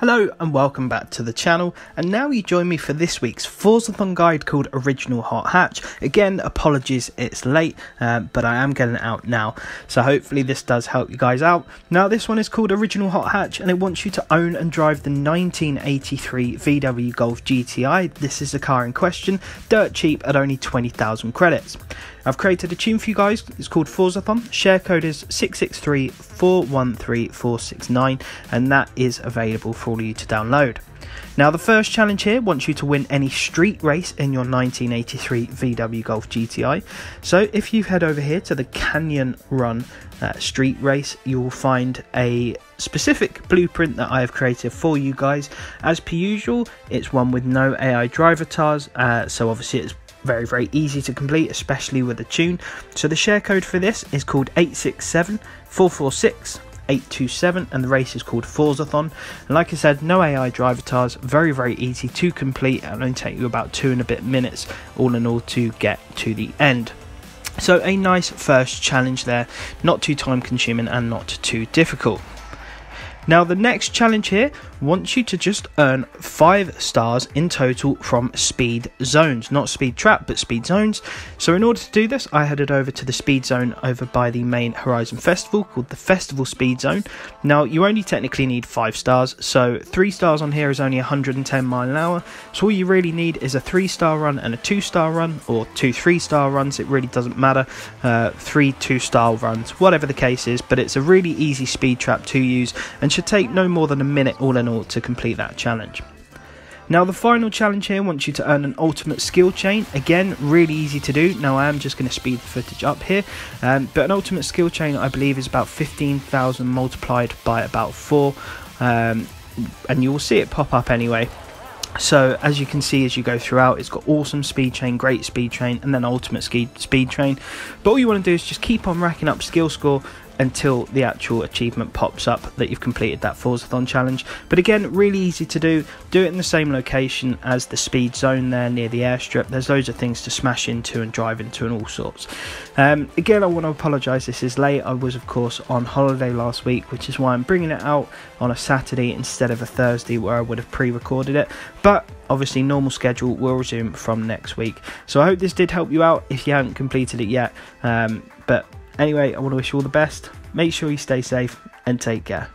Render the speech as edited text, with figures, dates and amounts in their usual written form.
Hello and welcome back to the channel, and now you join me for this week's Forzathon guide called Original Hot Hatch. Again, apologies it's late, but I am getting it out now, so hopefully this does help you guys out. Now this one is called Original Hot Hatch and it wants you to own and drive the 1983 VW Golf GTI. This is the car in question, dirt cheap at only 20,000 credits. I've created a tune for you guys, it's called Forzathon, share code is 663413469 and that is available for all you to download. Now the first challenge here wants you to win any street race in your 1983 VW Golf GTI. So if you head over here to the Canyon Run street race, you will find a specific blueprint that I have created for you guys. As per usual, it's one with no AI drive avatars, so obviously it's very easy to complete, especially with a tune. So the share code for this is called 867446827 and the race is called Forzathon. And like I said, no AI drive avatars, very easy to complete and only take you about 2 and a bit minutes all in all to get to the end. So a nice first challenge there, not too time consuming and not too difficult. Now the next challenge here wants you to just earn 5 stars in total from speed zones, not speed trap but speed zones. So in order to do this, I headed over to the speed zone over by the main Horizon Festival called the Festival Speed Zone. Now you only technically need 5 stars, so 3 stars on here is only 110 mph, so all you really need is a 3-star run and a 2-star run, or 2 3-star runs, it really doesn't matter, 3 2-star runs, whatever the case is, but it's a really easy speed trap to use and should take no more than a minute all in all to complete that challenge. Now the final challenge here wants you to earn an ultimate skill chain. Again, really easy to do. Now I am just going to speed the footage up here, but an ultimate skill chain I believe is about 15,000 multiplied by about 4, and you will see it pop up anyway. So as you can see as you go throughout, it's got awesome speed chain, great speed chain, and then ultimate speed chain. But all you want to do is just keep on racking up skill score until the actual achievement pops up that you've completed that Forzathon challenge. But again, really easy to do it in the same location as the speed zone there near the airstrip. There's loads of things to smash into and drive into and all sorts. Again, I want to apologize this is late. I was of course on holiday last week, which is why I'm bringing it out on a Saturday instead of a Thursday where I would have pre-recorded it, but obviously normal schedule will resume from next week. So I hope this did help you out if you haven't completed it yet, but anyway, I want to wish you all the best. Make sure you stay safe and take care.